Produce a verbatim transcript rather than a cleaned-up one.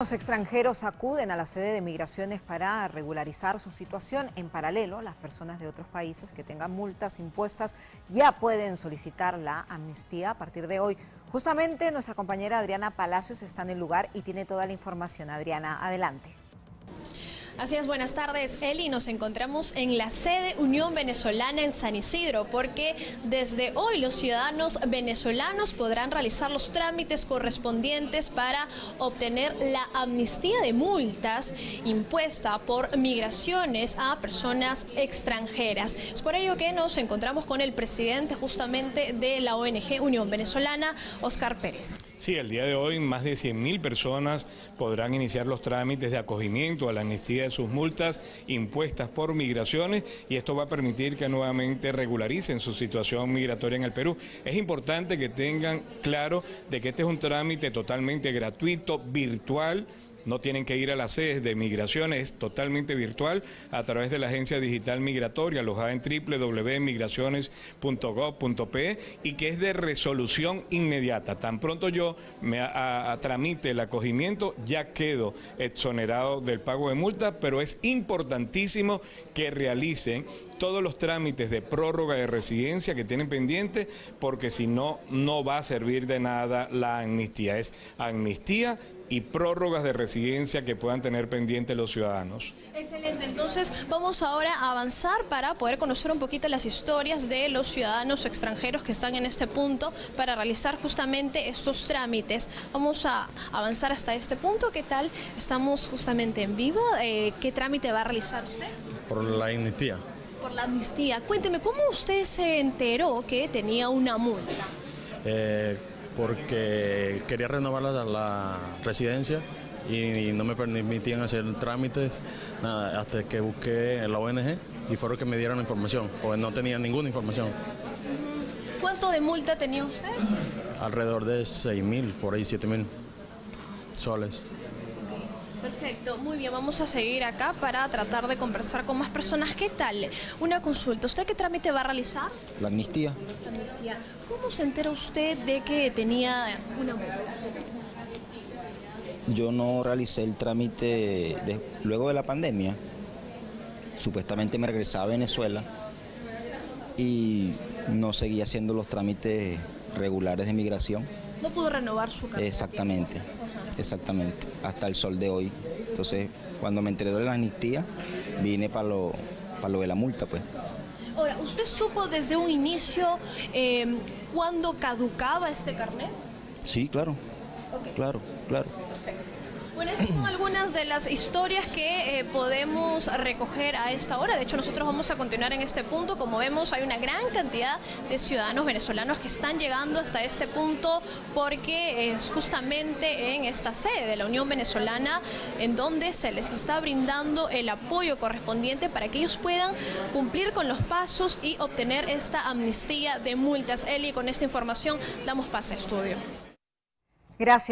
Los extranjeros acuden a la sede de migraciones para regularizar su situación. En paralelo, las personas de otros países que tengan multas impuestas ya pueden solicitar la amnistía a partir de hoy. Justamente nuestra compañera Adriana Palacios está en el lugar y tiene toda la información. Adriana, adelante. Así es, buenas tardes, Eli. Nos encontramos en la sede Unión Venezolana en San Isidro, porque desde hoy los ciudadanos venezolanos podrán realizar los trámites correspondientes para obtener la amnistía de multas impuesta por migraciones a personas extranjeras. Es por ello que nos encontramos con el presidente justamente de la O N G Unión Venezolana, Oscar Pérez. Sí, el día de hoy más de cien mil personas podrán iniciar los trámites de acogimiento a la amnistía de sus multas impuestas por migraciones, y esto va a permitir que nuevamente regularicen su situación migratoria en el Perú. Es importante que tengan claro de que este es un trámite totalmente gratuito, virtual. No tienen que ir a las sedes de migraciones, es totalmente virtual a través de la agencia digital migratoria alojada en doble u doble u doble u punto migraciones punto gov punto pe, y que es de resolución inmediata. Tan pronto yo me a, a, a tramite el acogimiento, ya quedo exonerado del pago de multa, pero es importantísimo que realicen todos los trámites de prórroga de residencia que tienen pendiente, porque si no, no va a servir de nada la amnistía. Es amnistía y prórrogas de residencia que puedan tener pendientes los ciudadanos. Excelente, entonces vamos ahora a avanzar para poder conocer un poquito las historias de los ciudadanos extranjeros que están en este punto para realizar justamente estos trámites. Vamos a avanzar hasta este punto. ¿Qué tal? Estamos justamente en vivo. Eh, ¿qué trámite va a realizar usted? Por la amnistía. Por la amnistía. Cuénteme, ¿cómo usted se enteró que tenía una multa? Eh... porque quería renovar la, la residencia y, y no me permitían hacer trámites, nada, hasta que busqué la O N G y fueron que me dieron la información, o no tenía ninguna información. ¿Cuánto de multa tenía usted? Alrededor de seis mil, por ahí siete mil soles. Perfecto, muy bien, vamos a seguir acá para tratar de conversar con más personas. ¿Qué tal? Una consulta, ¿usted qué trámite va a realizar? La amnistía. La amnistía. ¿Cómo se entera usted de que tenía una multa? Yo no realicé el trámite de, luego de la pandemia. Supuestamente me regresaba a Venezuela y no seguía haciendo los trámites regulares de migración. No pudo renovar su carta. Exactamente. Exactamente, hasta el sol de hoy. Entonces, cuando me enteré de la amnistía, vine para lo, para lo de la multa, pues. Ahora, ¿usted supo desde un inicio eh, cuándo caducaba este carnet? Sí, claro, okay. claro, claro. Perfecto. Bueno, estas son algunas de las historias que eh, podemos recoger a esta hora. De hecho, nosotros vamos a continuar en este punto. Como vemos, hay una gran cantidad de ciudadanos venezolanos que están llegando hasta este punto, porque es justamente en esta sede de la Unión Venezolana en donde se les está brindando el apoyo correspondiente para que ellos puedan cumplir con los pasos y obtener esta amnistía de multas. Eli, con esta información damos pase a estudio. Gracias.